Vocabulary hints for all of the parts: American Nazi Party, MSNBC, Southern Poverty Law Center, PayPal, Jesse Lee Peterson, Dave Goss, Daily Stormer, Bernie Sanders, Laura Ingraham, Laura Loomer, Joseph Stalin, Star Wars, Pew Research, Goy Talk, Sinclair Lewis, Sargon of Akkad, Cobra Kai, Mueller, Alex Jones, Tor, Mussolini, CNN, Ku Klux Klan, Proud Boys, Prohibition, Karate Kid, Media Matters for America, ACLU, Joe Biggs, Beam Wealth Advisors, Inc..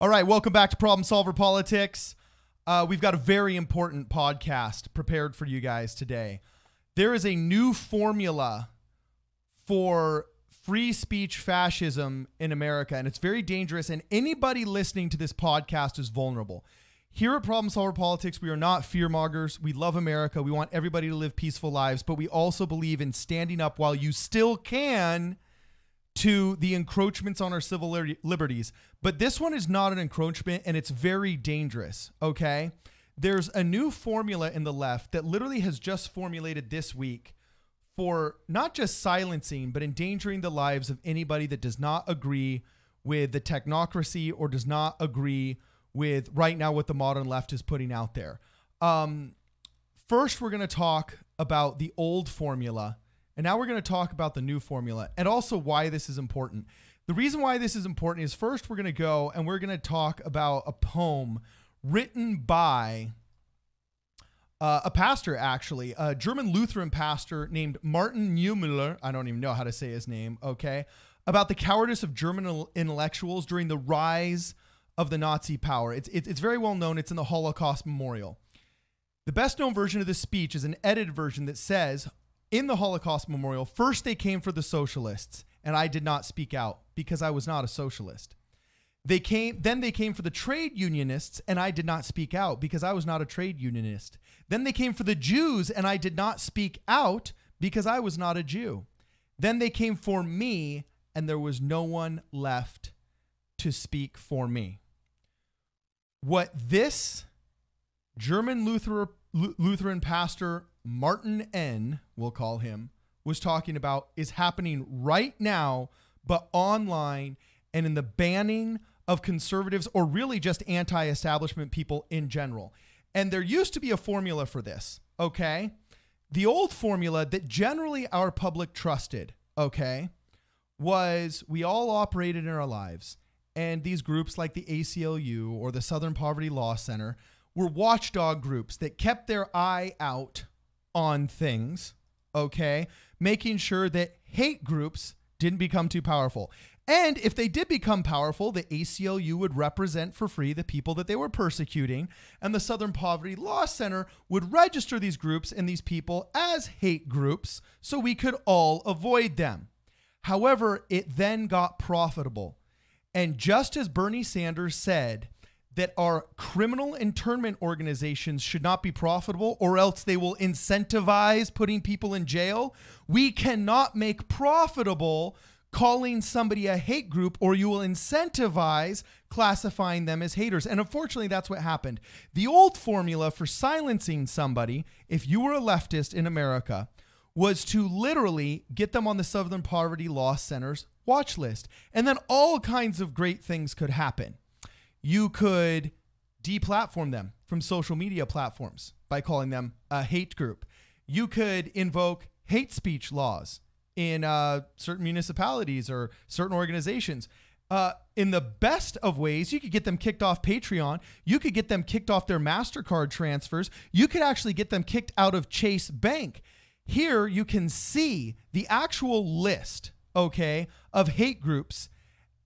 All right, welcome back to Problem Solver Politics. We've got a very important podcast prepared for you guys today. There is a new formula for free speech fascism in America, and it's very dangerous, and anybody listening to this podcast is vulnerable. Here at Problem Solver Politics, we are not fearmongers. We love America. We want everybody to live peaceful lives, but we also believe in standing up while you still can to the encroachments on our civil liberties. But this one is not an encroachment, and it's very dangerous, okay? There's a new formula in the left that literally has just formulated this week for not just silencing, but endangering the lives of anybody that does not agree with the technocracy or does not agree with right now what the modern left is putting out there. First, we're going to talk about the old formula. And now we're going to talk about the new formula and also why this is important. The reason why this is important is first we're going to go and we're going to talk about a poem written by a pastor, actually, a German Lutheran pastor named Martin Niemöller. I don't even know how to say his name, okay? About the cowardice of German intellectuals during the rise of the Nazi power. It's very well known. It's in the Holocaust Memorial. The best known version of this speech is an edited version that says, in the Holocaust Memorial, first they came for the socialists, and I did not speak out because I was not a socialist. Then they came for the trade unionists, and I did not speak out because I was not a trade unionist. Then they came for the Jews, and I did not speak out because I was not a Jew. Then they came for me, and there was no one left to speak for me. What this German Lutheran pastor Martin N, we'll call him, was talking about is happening right now, but online and in the banning of conservatives or really just anti-establishment people in general. And there used to be a formula for this, okay? The old formula that generally our public trusted, okay, was we all operated in our lives. And these groups like the ACLU or the Southern Poverty Law Center were watchdog groups that kept their eye out on things, okay, making sure that hate groups didn't become too powerful. And if they did become powerful, the ACLU would represent for free the people that they were persecuting, and the Southern Poverty Law Center would register these groups and these people as hate groups so we could all avoid them. However, it then got profitable. And just as Bernie Sanders said, that our criminal internment organizations should not be profitable or else they will incentivize putting people in jail. We cannot make profitable calling somebody a hate group or you will incentivize classifying them as haters. And unfortunately, that's what happened. The old formula for silencing somebody, if you were a leftist in America, was to literally get them on the Southern Poverty Law Center's watch list. And then all kinds of great things could happen. You could deplatform them from social media platforms by calling them a hate group. You could invoke hate speech laws in certain municipalities or certain organizations. In the best of ways, you could get them kicked off Patreon. You could get them kicked off their MasterCard transfers. You could actually get them kicked out of Chase Bank. Here you can see the actual list, okay, of hate groups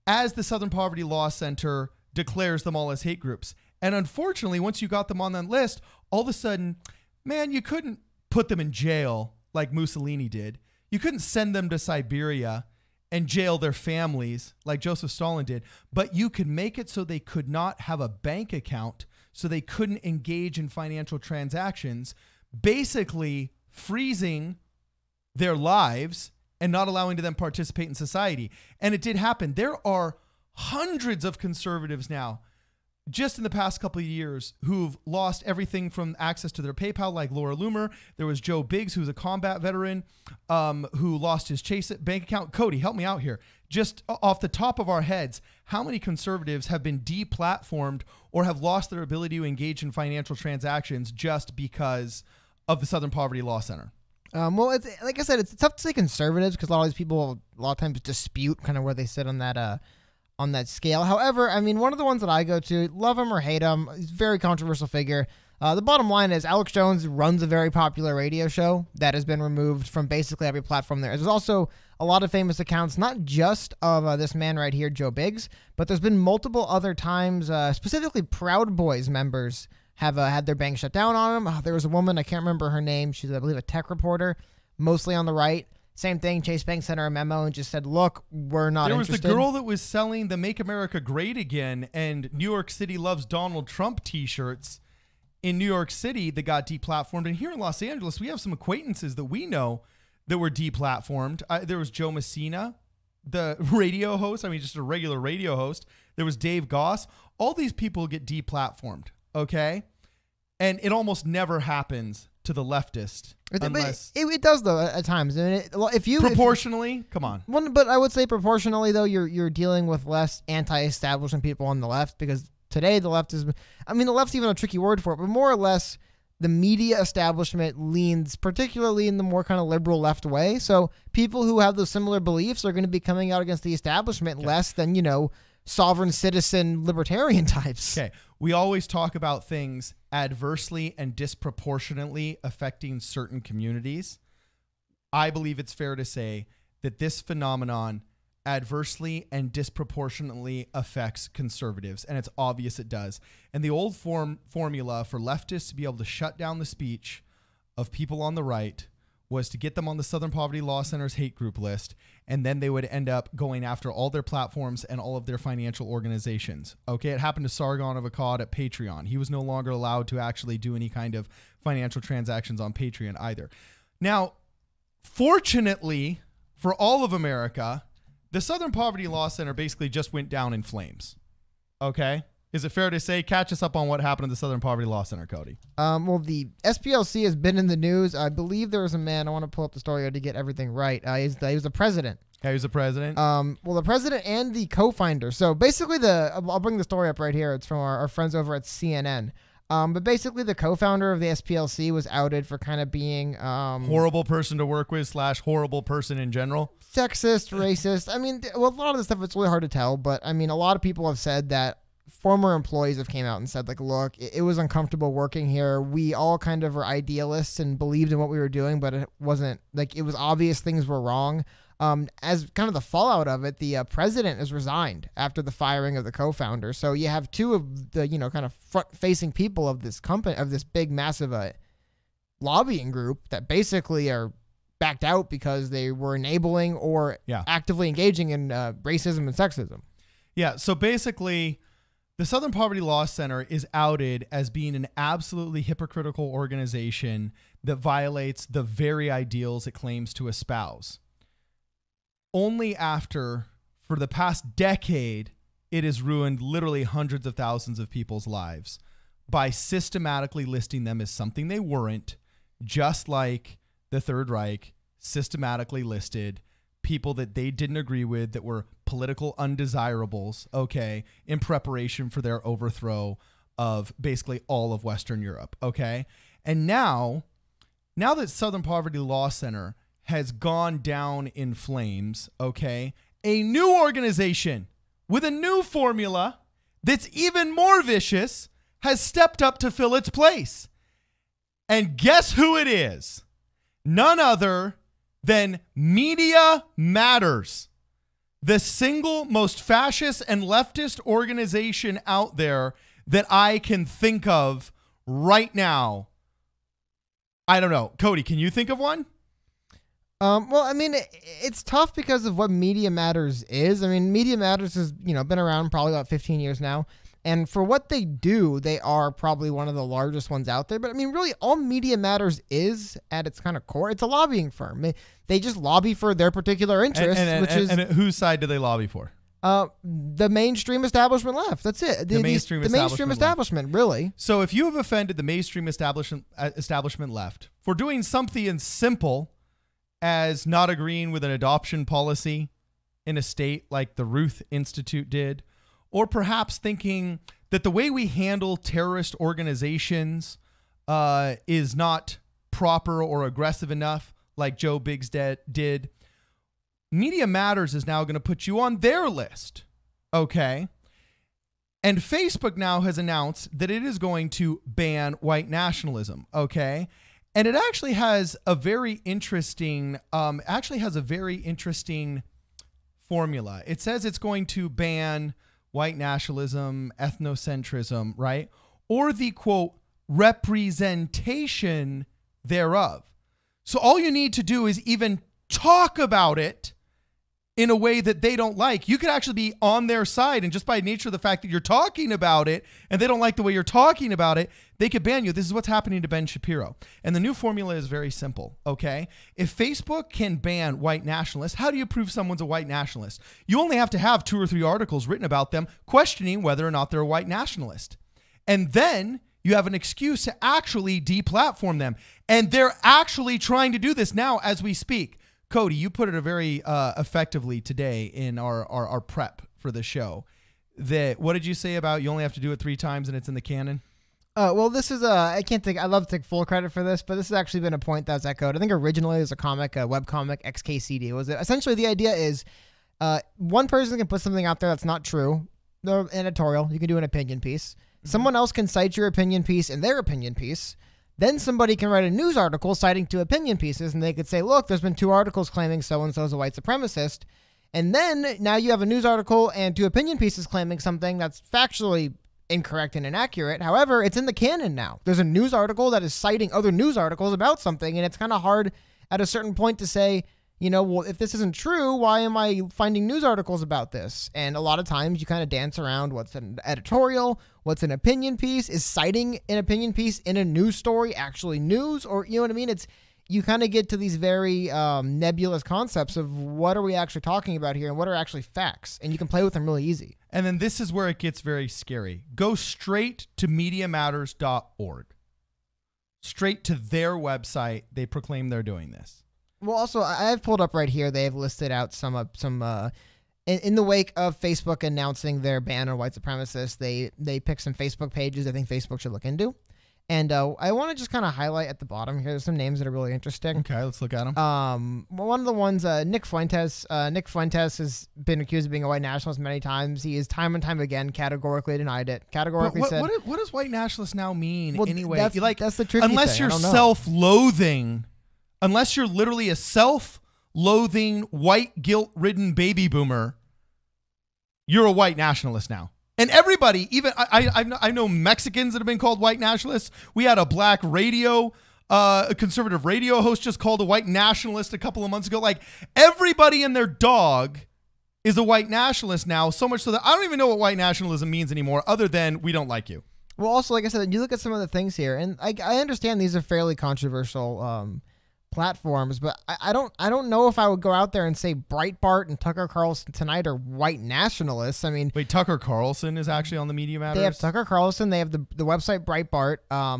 as the Southern Poverty Law Center declares them all as hate groups. And unfortunately, once you got them on that list, all of a sudden, man, you couldn't put them in jail like Mussolini did. You couldn't send them to Siberia and jail their families like Joseph Stalin did, but you could make it so they could not have a bank account, so they couldn't engage in financial transactions, basically freezing their lives and not allowing them to participate in society. And it did happen. There are hundreds of conservatives now, just in the past couple of years, who've lost everything from access to their PayPal, like Laura Loomer. There was Joe Biggs, who's a combat veteran, who lost his Chase bank account. Cody, help me out here. Just off the top of our heads, how many conservatives have been deplatformed or have lost their ability to engage in financial transactions just because of the Southern Poverty Law Center? Well, it's, like I said, it's tough to say conservatives because a lot of these people, a lot of times, dispute kind of where they sit on that on that scale. However, I mean, one of the ones that I go to, love him or hate him, he's a very controversial figure. The bottom line is Alex Jones runs a very popular radio show that has been removed from basically every platform there. There's also a lot of famous accounts, not just of this man right here, Joe Biggs, but there's been multiple other times, specifically Proud Boys members have had their bank shut down on them. There was a woman, I can't remember her name. She's, I believe, a tech reporter, mostly on the right. Same thing. Chase Bank sent her a memo and just said, look, we're not interested. There was the girl that was selling the Make America Great Again and New York City Loves Donald Trump t-shirts in New York City that got deplatformed. And here in Los Angeles, we have some acquaintances that we know that were deplatformed. There was Joe Messina, the radio host. I mean, just a regular radio host. There was Dave Goss. All these people get deplatformed. Okay. And it almost never happens to the leftist. It does though at times. I mean, if you proportionally, come on. Well, but I would say proportionally though, you're dealing with less anti-establishment people on the left, because today the left is, I mean, the left's even a tricky word for it, but more or less the media establishment leans particularly in the more kind of liberal left way. So people who have those similar beliefs are going to be coming out against the establishment less than, you know, sovereign citizen libertarian types. Okay. We always talk about things adversely and disproportionately affecting certain communities. I believe it's fair to say that this phenomenon adversely and disproportionately affects conservatives, and it's obvious it does. And the old formula for leftists to be able to shut down the speech of people on the right was to get them on the Southern Poverty Law Center's hate group list, and then they would end up going after all their platforms and all of their financial organizations. Okay, it happened to Sargon of Akkad at Patreon. He was no longer allowed to actually do any kind of financial transactions on Patreon either. Now, fortunately for all of America, the Southern Poverty Law Center basically just went down in flames. Okay? Is it fair to say? Catch us up on what happened at the Southern Poverty Law Center, Cody. Well, the SPLC has been in the news. I believe there was a man. I want to pull up the story to get everything right. He was the president. Okay, he was the president. Well, the president and the co-founder. So basically, I'll bring the story up right here. It's from our friends over at CNN. But basically, the co-founder of the SPLC was outed for kind of being horrible person to work with / horrible person in general. Sexist, racist. I mean, well, a lot of this stuff, it's really hard to tell. But I mean, a lot of people have said that former employees have came out and said, like, look, it was uncomfortable working here. We all kind of were idealists and believed in what we were doing, but it wasn't, like, it was obvious things were wrong. As kind of the fallout of it, the president has resigned after the firing of the co-founder. So you have two of the, you know, kind of front-facing people of this company, of this big, massive lobbying group that basically are backed out because they were enabling or actively engaging in racism and sexism. Yeah, so basically, the Southern Poverty Law Center is outed as being an absolutely hypocritical organization that violates the very ideals it claims to espouse. Only after, for the past decade, it has ruined literally hundreds of thousands of people's lives by systematically listing them as something they weren't, just like the Third Reich systematically listed people that they didn't agree with that were political undesirables, okay, in preparation for their overthrow of basically all of Western Europe, okay? And now that Southern Poverty Law Center has gone down in flames, okay, a new organization with a new formula that's even more vicious has stepped up to fill its place. And guess who it is? None other than Media Matters, the single most fascist and leftist organization out there that I can think of right now. I don't know. Cody, can you think of one? Well, I mean, it's tough because of what Media Matters is. I mean, Media Matters has, you know, been around probably about 15 years now. And for what they do, they are probably one of the largest ones out there. But I mean, really, all Media Matters is at its kind of core, it's a lobbying firm. They just lobby for their particular interests, and whose side do they lobby for? The mainstream establishment left. That's it. The mainstream establishment really. So if you have offended the mainstream establishment left for doing something as simple as not agreeing with an adoption policy in a state like the Ruth Institute did, or perhaps thinking that the way we handle terrorist organizations is not proper or aggressive enough, like Joe Biggs did, Media Matters is now going to put you on their list, okay? And Facebook now has announced that it is going to ban white nationalism, okay? And it actually has a very interesting, formula. It says it's going to ban white nationalism, ethnocentrism, right? Or the, quote, representation thereof. So all you need to do is even talk about it in a way that they don't like. You could actually be on their side, and just by nature of the fact that you're talking about it and they don't like the way you're talking about it, they could ban you. This is what's happening to Ben Shapiro. And the new formula is very simple, okay? If Facebook can ban white nationalists, how do you prove someone's a white nationalist? You only have to have 2 or 3 articles written about them questioning whether or not they're a white nationalist. And then you have an excuse to actually deplatform them. And they're actually trying to do this now as we speak. Cody, you put it very effectively today in our prep for the show. That, what did you say about you only have to do it 3 times and it's in the canon? Well, this is I love to take full credit for this, but this has actually been a point that's echoed. I think originally there's a comic, a webcomic, XKCD. Was it? Essentially, the idea is one person can put something out there that's not true. An editorial, you can do an opinion piece. Someone else can cite your opinion piece in their opinion piece. Then somebody can write a news article citing 2 opinion pieces, and they could say, look, there's been 2 articles claiming so-and-so is a white supremacist. And then now you have a news article and 2 opinion pieces claiming something that's factually incorrect and inaccurate. However, it's in the canon now. There's a news article that is citing other news articles about something, and it's kind of hard at a certain point to say, you know, well, if this isn't true, why am I finding news articles about this? And a lot of times you kind of dance around what's an editorial, what's an opinion piece. Is citing an opinion piece in a news story actually news? Or, you know what I mean? It's, you kind of get to these very nebulous concepts of what are we actually talking about here and what are actually facts? And you can play with them really easy. And then this is where it gets very scary. Go straight to MediaMatters.org. Straight to their website. They proclaim they're doing this. Well, also, I've pulled up right here. They have listed out in the wake of Facebook announcing their ban on white supremacists, they picked some Facebook pages I think Facebook should look into. And I want to just kind of highlight at the bottom here. There's some names that are really interesting. Okay, let's look at them. One of the ones, Nick Fuentes. Nick Fuentes has been accused of being a white nationalist many times. He has time and time again categorically denied it. Categorically said. What does white nationalist now mean anyway? That's the tricky thing. Unless you're self-loathing. Unless you're literally a self-loathing, white guilt-ridden baby boomer, you're a white nationalist now. And everybody, even I know Mexicans that have been called white nationalists. We had a black radio, a conservative radio host just called a white nationalist a couple of months ago. Like, everybody and their dog is a white nationalist now, so much so that I don't even know what white nationalism means anymore, other than we don't like you. Well, also, like I said, you look at some of the things here, and I understand these are fairly controversial platforms, but I don't know if I would go out there and say Breitbart and Tucker Carlson tonight are white nationalists. I mean, wait, Tucker Carlson is actually on the Media Matters. They have Tucker Carlson. They have the website Breitbart.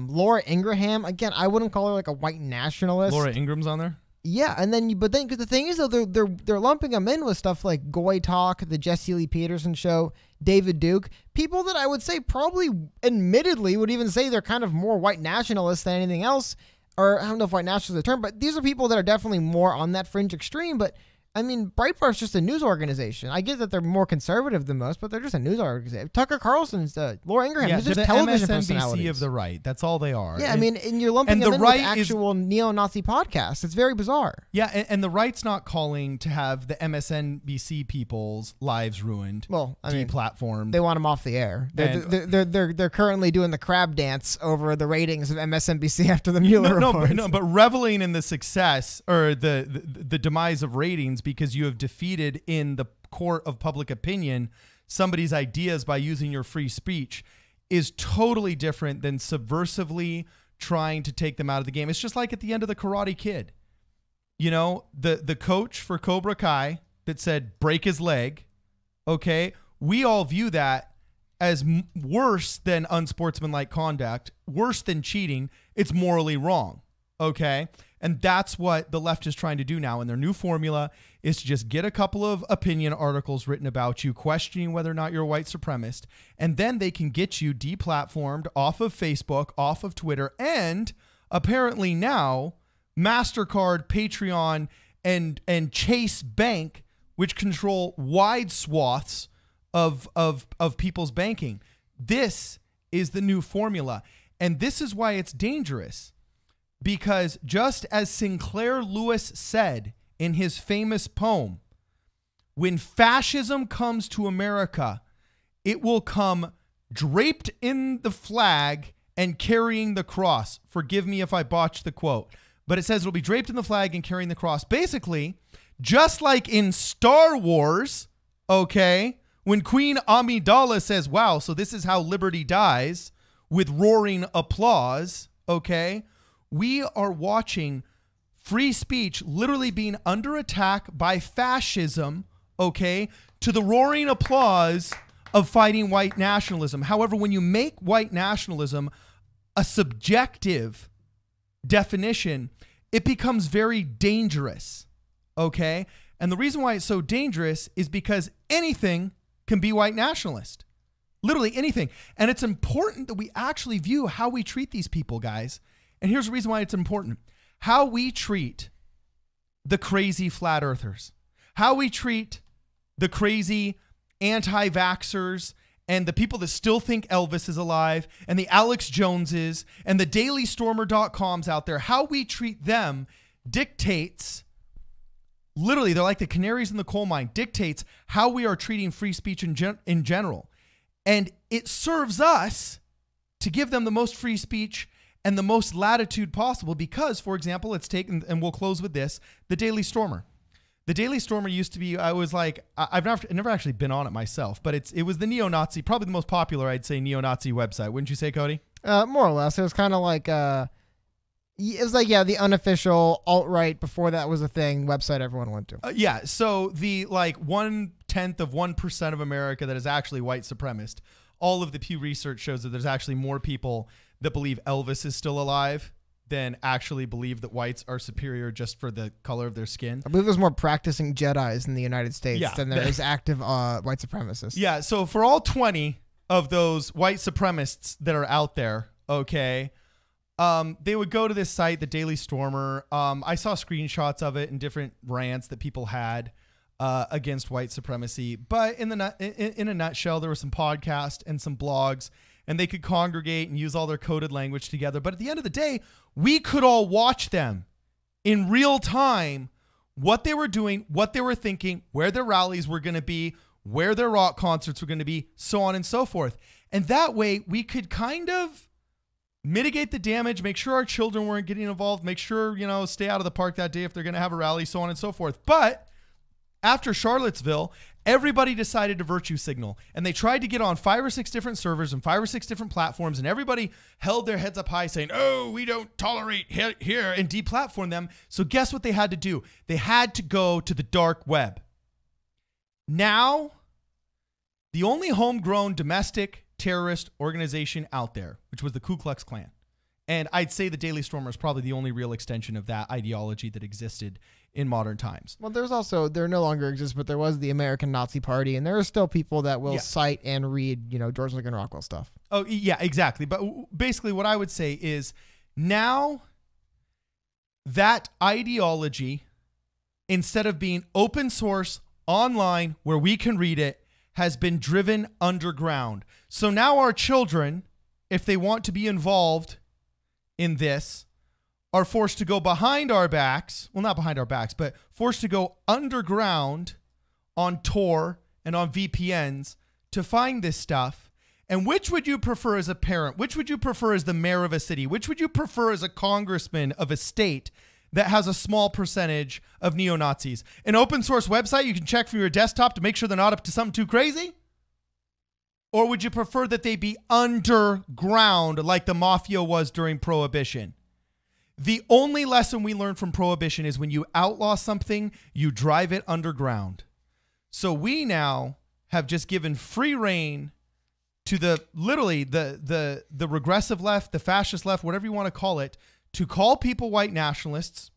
Laura Ingraham. Again, I wouldn't call her like a white nationalist. Laura Ingram's on there. Yeah, and then because the thing is though, they're lumping them in with stuff like Goy Talk, the Jesse Lee Peterson show, David Duke, people that I would say probably admittedly would even say they're kind of more white nationalists than anything else. Or I don't know if white nationalist is the term, but these are people that are definitely more on that fringe extreme. But I mean, Breitbart's just a news organization. I get that they're more conservative than most, but they're just a news organization. Tucker Carlson's, Laura Ingraham, yeah, they're just television personalities. MSNBC of the right. That's all they are. Yeah, I mean, and you're lumping them in with actual neo-Nazi podcasts. It's very bizarre. Yeah, and the right's not calling to have the MSNBC people's lives ruined. Well, I mean, deplatformed. They want them off the air. They're currently doing the crab dance over the ratings of MSNBC after the Mueller report. No, but reveling in the success or the demise of ratings, because you have defeated in the court of public opinion somebody's ideas by using your free speech, is totally different than subversively trying to take them out of the game. It's just like at the end of the Karate Kid. You know, the coach for Cobra Kai that said, break his leg, okay? We all view that as worse than unsportsmanlike conduct, worse than cheating. It's morally wrong, okay? And that's what the left is trying to do now. And their new formula is to just get a couple of opinion articles written about you, questioning whether or not you're a white supremacist. And then they can get you deplatformed off of Facebook, off of Twitter, and apparently now MasterCard, Patreon, and Chase Bank, which control wide swaths of people's banking. This is the new formula. And this is why it's dangerous. Because just as Sinclair Lewis said in his famous poem, when fascism comes to America, it will come draped in the flag and carrying the cross. Forgive me if I botched the quote, but it says it'll be draped in the flag and carrying the cross. Basically, just like in Star Wars, okay, when Queen Amidala says, wow, so this is how liberty dies, with roaring applause, okay, we are watching free speech literally being under attack by fascism, okay, to the roaring applause of fighting white nationalism. However, when you make white nationalism a subjective definition, it becomes very dangerous, okay? And the reason why it's so dangerous is because anything can be white nationalist, literally anything. And it's important that we actually view how we treat these people, guys. And here's the reason why it's important. How we treat the crazy flat earthers, how we treat the crazy anti-vaxxers and the people that still think Elvis is alive and the Alex Joneses and the DailyStormer.coms out there, how we treat them dictates, literally they're like the canaries in the coal mine, dictates how we are treating free speech in general. And it serves us to give them the most free speech and the most latitude possible because, for example, let's take, and we'll close with this, the Daily Stormer. The Daily Stormer used to be, I was like, I've never actually been on it myself, but it was the neo-Nazi, probably the most popular, I'd say, neo-Nazi website. Wouldn't you say, Cody? More or less. It was kind of like, yeah, the unofficial alt-right, before that was a thing, website everyone went to. Yeah, so the like 0.1% of America that is actually white supremacist. All of the Pew Research shows that there's actually more people that believe Elvis is still alive than actually believe that whites are superior just for the color of their skin. I believe there's more practicing Jedis in the United States than there is active white supremacists. Yeah, so for all 20 of those white supremacists that are out there, okay, they would go to this site, the Daily Stormer. I saw screenshots of it and different rants that people had against white supremacy. But in a nutshell, there were some podcasts and some blogs, and they could congregate and use all their coded language together. But at the end of the day, we could all watch them in real time, what they were doing, what they were thinking, where their rallies were going to be, where their rock concerts were going to be, so on and so forth. And that way we could kind of mitigate the damage, make sure our children weren't getting involved, make sure, you know, stay out of the park that day if they're going to have a rally, so on and so forth. But after Charlottesville, everybody decided to virtue signal, and they tried to get on 5 or 6 different servers and 5 or 6 different platforms, and everybody held their heads up high saying, oh, we don't tolerate here, and deplatform them. So guess what they had to do? They had to go to the dark web. Now, the only homegrown domestic terrorist organization out there, which was the Ku Klux Klan, and I'd say the Daily Stormer is probably the only real extension of that ideology that existed in modern times. Well, there's also, there no longer exists, but there was the American Nazi Party, and there are still people that will cite and read, you know, George Lincoln Rockwell stuff. Oh, yeah, exactly. But basically what I would say is now that ideology, instead of being open source online where we can read it, has been driven underground. So now our children, if they want to be involved in this, are forced to go behind our backs, well, not behind our backs, but forced to go underground on Tor and on VPNs to find this stuff. And which would you prefer as a parent? Which would you prefer as the mayor of a city? Which would you prefer as a congressman of a state that has a small percentage of neo-Nazis? An open source website you can check from your desktop to make sure they're not up to something too crazy? Or would you prefer that they be underground like the mafia was during Prohibition? The only lesson we learned from Prohibition is when you outlaw something, you drive it underground. So we now have just given free rein to the, literally, the regressive left, the fascist left, whatever you want to call it, to call people white nationalists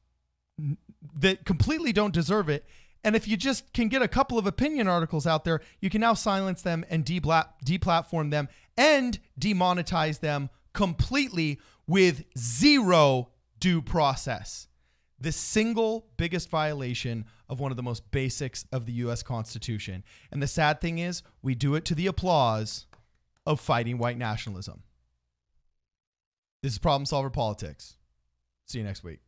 that completely don't deserve it. And if you just can get a couple of opinion articles out there, you can now silence them and deplatform them and demonetize them completely with zero due process. The single biggest violation of one of the most basics of the US Constitution. And the sad thing is, we do it to the applause of fighting white nationalism. This is Problem Solver Politics. See you next week.